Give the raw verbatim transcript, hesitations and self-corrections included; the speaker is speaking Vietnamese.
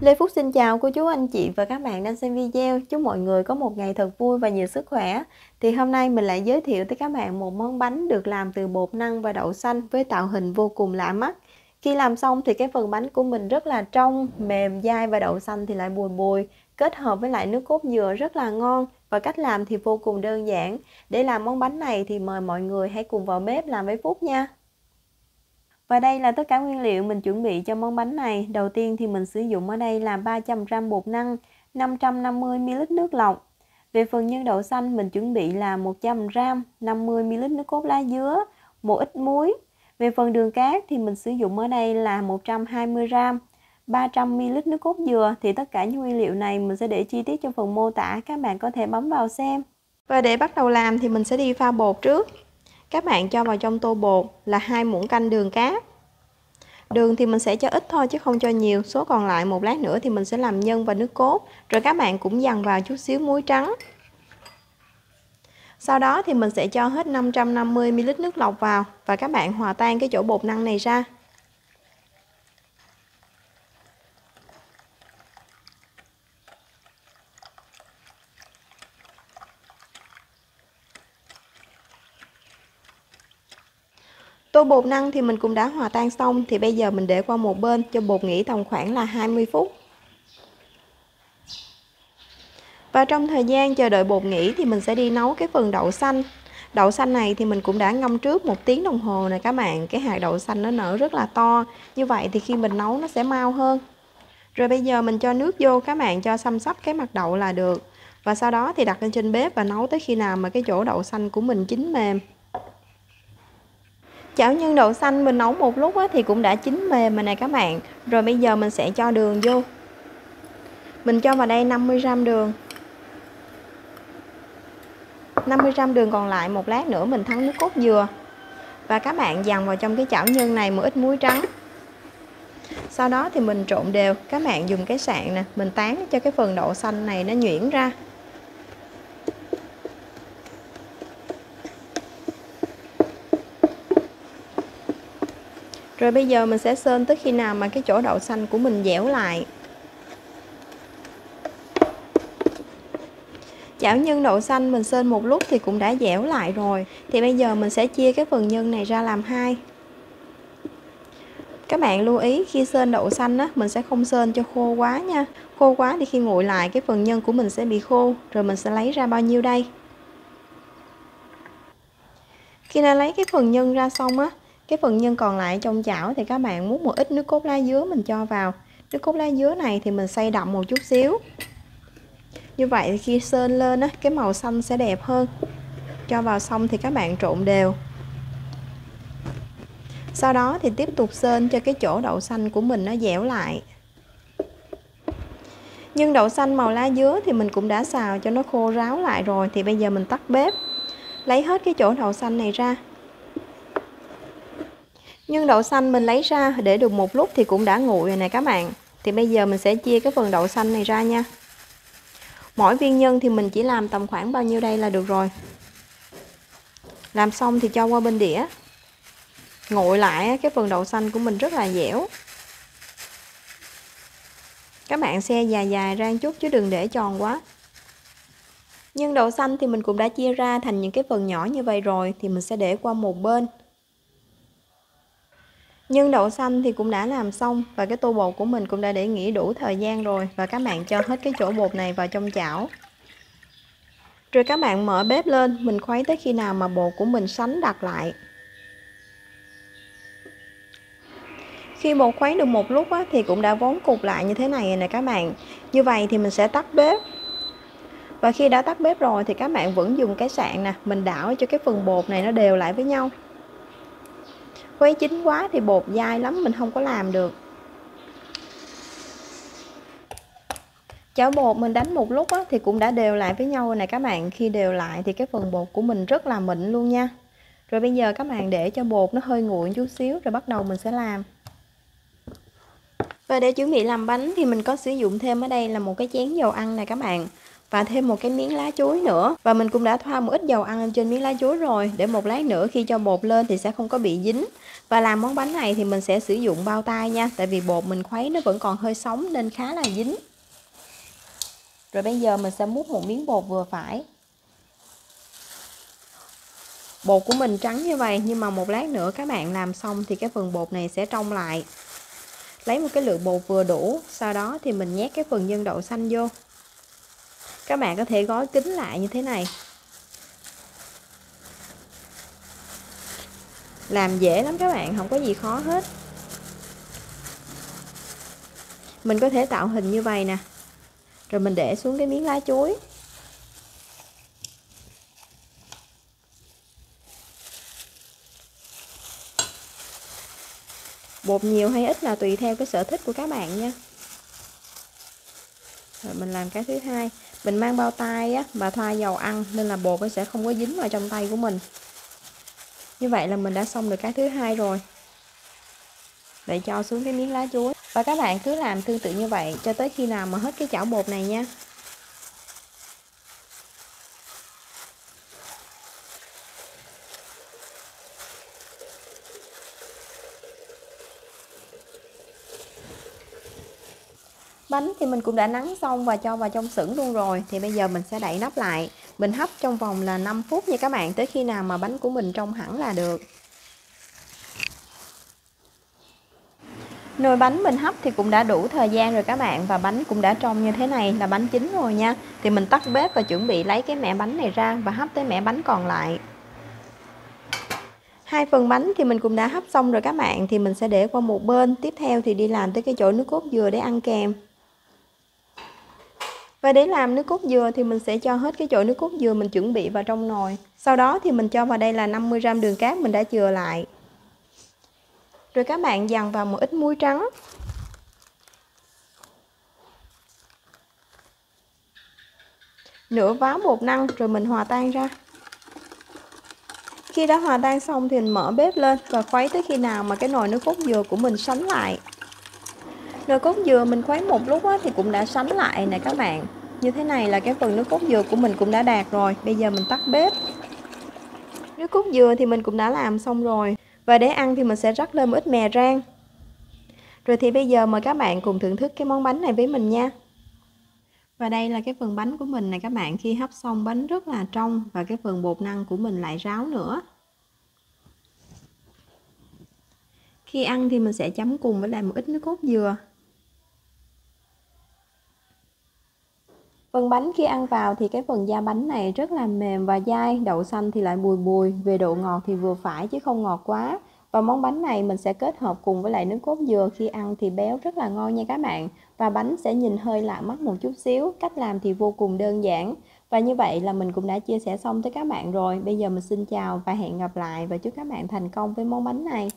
Lê Phúc xin chào cô chú anh chị và các bạn đang xem video. Chúc mọi người có một ngày thật vui và nhiều sức khỏe. Thì hôm nay mình lại giới thiệu tới các bạn một món bánh được làm từ bột năng và đậu xanh với tạo hình vô cùng lạ mắt. Khi làm xong thì cái phần bánh của mình rất là trong, mềm, dai và đậu xanh thì lại bùi bùi, kết hợp với lại nước cốt dừa rất là ngon. Và cách làm thì vô cùng đơn giản. Để làm món bánh này thì mời mọi người hãy cùng vào bếp làm với Phúc nha. Và đây là tất cả nguyên liệu mình chuẩn bị cho món bánh này. Đầu tiên thì mình sử dụng ở đây là ba trăm gam bột năng, năm trăm năm mươi mi li lít nước lọc. Về phần nhân đậu xanh mình chuẩn bị là một trăm gam, năm mươi mi li lít nước cốt lá dứa, một ít muối. Về phần đường cát thì mình sử dụng ở đây là một trăm hai mươi gam, ba trăm mi li lít nước cốt dừa. Thì tất cả những nguyên liệu này mình sẽ để chi tiết trong phần mô tả, các bạn có thể bấm vào xem. Và để bắt đầu làm thì mình sẽ đi pha bột trước. Các bạn cho vào trong tô bột là hai muỗng canh đường cát. Đường thì mình sẽ cho ít thôi chứ không cho nhiều. Số còn lại một lát nữa thì mình sẽ làm nhân và nước cốt. Rồi các bạn cũng dằn vào chút xíu muối trắng. Sau đó thì mình sẽ cho hết năm trăm năm mươi mi li lít nước lọc vào. Và các bạn hòa tan cái chỗ bột năng này ra. Tô bột năng thì mình cũng đã hòa tan xong. Thì bây giờ mình để qua một bên cho bột nghỉ tầm khoảng là hai mươi phút. Và trong thời gian chờ đợi bột nghỉ thì mình sẽ đi nấu cái phần đậu xanh. Đậu xanh này thì mình cũng đã ngâm trước một tiếng đồng hồ này các bạn. Cái hạt đậu xanh nó nở rất là to. Như vậy thì khi mình nấu nó sẽ mau hơn. Rồi bây giờ mình cho nước vô, các bạn cho xăm xắp cái mặt đậu là được. Và sau đó thì đặt lên trên bếp và nấu tới khi nào mà cái chỗ đậu xanh của mình chín mềm. Chảo nhân đậu xanh mình nấu một lúc thì cũng đã chín mềm rồi này các bạn. Rồi bây giờ mình sẽ cho đường vô. Mình cho vào đây năm mươi gam đường. năm mươi gam đường còn lại một lát nữa mình thắng nước cốt dừa. Và các bạn dằn vào trong cái chảo nhân này một ít muối trắng. Sau đó thì mình trộn đều. Các bạn dùng cái sạn nè, mình tán cho cái phần đậu xanh này nó nhuyễn ra. Rồi bây giờ mình sẽ sên tới khi nào mà cái chỗ đậu xanh của mình dẻo lại. Chảo nhân đậu xanh mình sên một lúc thì cũng đã dẻo lại rồi. Thì bây giờ mình sẽ chia cái phần nhân này ra làm hai. Các bạn lưu ý khi sên đậu xanh á, mình sẽ không sên cho khô quá nha. Khô quá thì khi nguội lại cái phần nhân của mình sẽ bị khô. Rồi mình sẽ lấy ra bao nhiêu đây. Khi đã lấy cái phần nhân ra xong á, cái phần nhân còn lại trong chảo thì các bạn múc một ít nước cốt lá dứa mình cho vào. Nước cốt lá dứa này thì mình xay đậm một chút xíu. Như vậy thì khi sên lên á, cái màu xanh sẽ đẹp hơn. Cho vào xong thì các bạn trộn đều. Sau đó thì tiếp tục sên cho cái chỗ đậu xanh của mình nó dẻo lại. Nhưng đậu xanh màu lá dứa thì mình cũng đã xào cho nó khô ráo lại rồi. Thì bây giờ mình tắt bếp. Lấy hết cái chỗ đậu xanh này ra. Nhân đậu xanh mình lấy ra để được một lúc thì cũng đã nguội rồi nè các bạn. Thì bây giờ mình sẽ chia cái phần đậu xanh này ra nha. Mỗi viên nhân thì mình chỉ làm tầm khoảng bao nhiêu đây là được rồi. Làm xong thì cho qua bên đĩa. Nguội lại cái phần đậu xanh của mình rất là dẻo. Các bạn xe dài dài ra một chút chứ đừng để tròn quá. Nhân đậu xanh thì mình cũng đã chia ra thành những cái phần nhỏ như vậy rồi. Thì mình sẽ để qua một bên. Nhân đậu xanh thì cũng đã làm xong và cái tô bột của mình cũng đã để nghỉ đủ thời gian rồi. Và các bạn cho hết cái chỗ bột này vào trong chảo. Rồi các bạn mở bếp lên, mình khuấy tới khi nào mà bột của mình sánh đặc lại. Khi bột khuấy được một lúc á, thì cũng đã vón cục lại như thế này nè các bạn. Như vậy thì mình sẽ tắt bếp. Và khi đã tắt bếp rồi thì các bạn vẫn dùng cái sạn nè, mình đảo cho cái phần bột này nó đều lại với nhau. Khuấy chín quá thì bột dai lắm, mình không có làm được. Chảo bột mình đánh một lúc á, thì cũng đã đều lại với nhau rồi này các bạn. Khi đều lại thì cái phần bột của mình rất là mịn luôn nha. Rồi bây giờ các bạn để cho bột nó hơi nguội chút xíu rồi bắt đầu mình sẽ làm. Và để chuẩn bị làm bánh thì mình có sử dụng thêm ở đây là một cái chén dầu ăn này các bạn. và thêm một cái miếng lá chuối nữa. Và mình cũng đã thoa một ít dầu ăn lên trên miếng lá chuối rồi, để một lát nữa khi cho bột lên thì sẽ không có bị dính. Và làm món bánh này thì mình sẽ sử dụng bao tay nha, tại vì bột mình khuấy nó vẫn còn hơi sống nên khá là dính. Rồi bây giờ mình sẽ múc một miếng bột vừa phải. Bột của mình trắng như vậy, nhưng mà một lát nữa các bạn làm xong thì cái phần bột này sẽ trong lại. Lấy một cái lượng bột vừa đủ, sau đó thì mình nhét cái phần nhân đậu xanh vô. Các bạn có thể gói kín lại như thế này. Làm dễ lắm các bạn, không có gì khó hết. Mình có thể tạo hình như vậy nè. Rồi mình để xuống cái miếng lá chuối. Bột nhiều hay ít là tùy theo cái sở thích của các bạn nha. Rồi mình làm cái thứ hai, mình mang bao tay á và thoa dầu ăn nên là bột nó sẽ không có dính vào trong tay của mình. Như vậy là mình đã xong được cái thứ hai rồi. Để cho xuống cái miếng lá chuối. Và các bạn cứ làm tương tự như vậy cho tới khi nào mà hết cái chảo bột này nha. Bánh thì mình cũng đã nắng xong và cho vào trong xửng luôn rồi. Thì bây giờ mình sẽ đậy nắp lại. Mình hấp trong vòng là năm phút nha các bạn, tới khi nào mà bánh của mình trong hẳn là được. Nồi bánh mình hấp thì cũng đã đủ thời gian rồi các bạn, và bánh cũng đã trong như thế này là bánh chín rồi nha. Thì mình tắt bếp và chuẩn bị lấy cái mẻ bánh này ra và hấp tới mẻ bánh còn lại. Hai phần bánh thì mình cũng đã hấp xong rồi các bạn, thì mình sẽ để qua một bên. Tiếp theo thì đi làm tới cái chỗ nước cốt dừa để ăn kèm. Và để làm nước cốt dừa thì mình sẽ cho hết cái chỗ nước cốt dừa mình chuẩn bị vào trong nồi. Sau đó thì mình cho vào đây là năm mươi gam đường cát mình đã chừa lại. Rồi các bạn dằn vào một ít muối trắng. Nửa váo bột năng rồi mình hòa tan ra. Khi đã hòa tan xong thì mình mở bếp lên và khuấy tới khi nào mà cái nồi nước cốt dừa của mình sánh lại. Nồi cốt dừa mình khuấy một lúc thì cũng đã sánh lại nè các bạn. Như thế này là cái phần nước cốt dừa của mình cũng đã đạt rồi. Bây giờ mình tắt bếp. Nước cốt dừa thì mình cũng đã làm xong rồi. Và để ăn thì mình sẽ rắc lên một ít mè rang. Rồi thì bây giờ mời các bạn cùng thưởng thức cái món bánh này với mình nha. Và đây là cái phần bánh của mình này các bạn. Khi hấp xong bánh rất là trong và cái phần bột năng của mình lại ráo nữa. Khi ăn thì mình sẽ chấm cùng với lại một ít nước cốt dừa. Phần bánh khi ăn vào thì cái phần da bánh này rất là mềm và dai, đậu xanh thì lại bùi bùi, về độ ngọt thì vừa phải chứ không ngọt quá. Và món bánh này mình sẽ kết hợp cùng với lại nước cốt dừa, khi ăn thì béo rất là ngon nha các bạn. Và bánh sẽ nhìn hơi lạ mắt một chút xíu, cách làm thì vô cùng đơn giản. Và như vậy là mình cũng đã chia sẻ xong tới các bạn rồi. Bây giờ mình xin chào và hẹn gặp lại và chúc các bạn thành công với món bánh này.